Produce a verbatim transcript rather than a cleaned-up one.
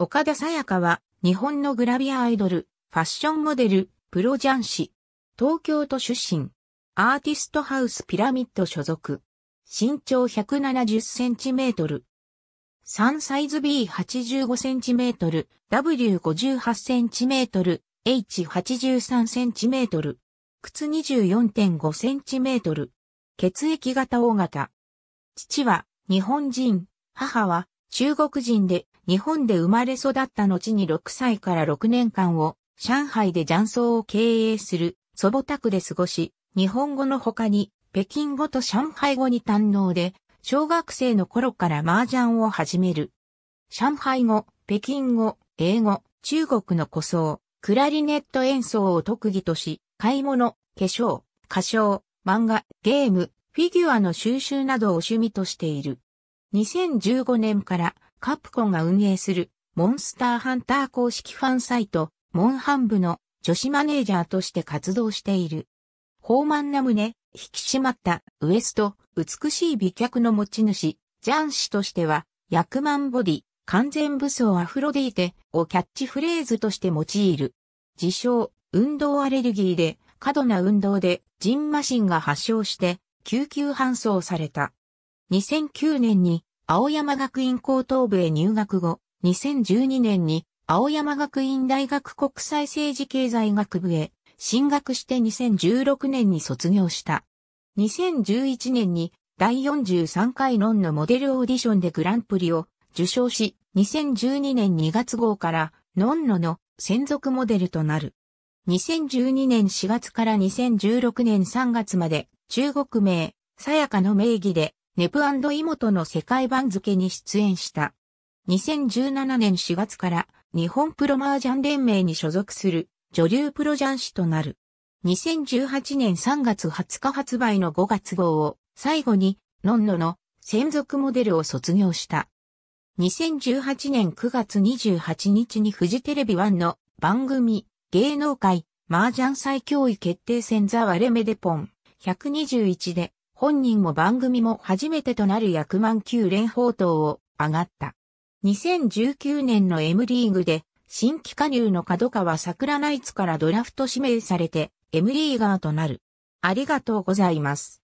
岡田紗佳は、日本のグラビアアイドル、ファッションモデル、プロ雀士。東京都出身。アーティストハウスピラミッド所属。身長ひゃくななじゅっセンチメートル。サンサイズ ビーはちじゅうごセンチメートル、ダブリューごじゅうはちセンチメートル、エイチはちじゅうさんセンチメートル。靴 にじゅうよんてんごセンチメートル。血液型O型。父は日本人、母は中国人で日本で生まれ育った後にろくさいからろくねんかんを上海で雀荘を経営する祖母宅で過ごし、日本語の他に北京語と上海語に堪能で、小学生の頃から麻雀を始める。上海語、北京語、英語、中国の古筝、クラリネット演奏を特技とし、買い物、化粧、歌唱、漫画、ゲーム、フィギュアの収集などを趣味としている。にせんじゅうごねんからカプコンが運営するモンスターハンター公式ファンサイト、モンハン部の女子マネージャーとして活動している。豊満な胸、引き締まったウエスト、美しい美脚の持ち主、雀士としては、役満ボディ、完全武装アフロディーテをキャッチフレーズとして用いる。自称、運動アレルギーで、過度な運動で、蕁麻疹が発症して、救急搬送された。にせんきゅうねんに、青山学院高等部へ入学後、にせんじゅうにねんに、青山学院大学国際政治経済学部へ、進学してにせんじゅうろくねんに卒業した。にせんじゅういちねんにだいよんじゅうさんかいロンのモデルオーディションでグランプリを受賞し、にせんじゅうにねんにがつごうからノンノの専属モデルとなる。にせんじゅうにねんしがつからにせんじゅうろくねんさんがつまで中国名、さやかの名義でネプ&イモトの世界番付に出演した。にせんじゅうななねんしがつから日本プロ麻雀連盟に所属する女流プロ雀士となる。にせんじゅうはちねんさんがつはつか発売のごがつごうを最後にノンノの専属モデルを卒業した。にせんじゅうはちねんくがつにじゅうはちにちにフジテレビワンの番組芸能界麻雀最強位決定戦ザ・ワレメデポンひゃくにじゅういちで本人も番組も初めてとなる役満きゅうれんほうとうを上がった。にせんじゅうきゅうねんの M リーグで新規加入の角川桜ナイツからドラフト指名されて M リーガーとなる。ありがとうございます。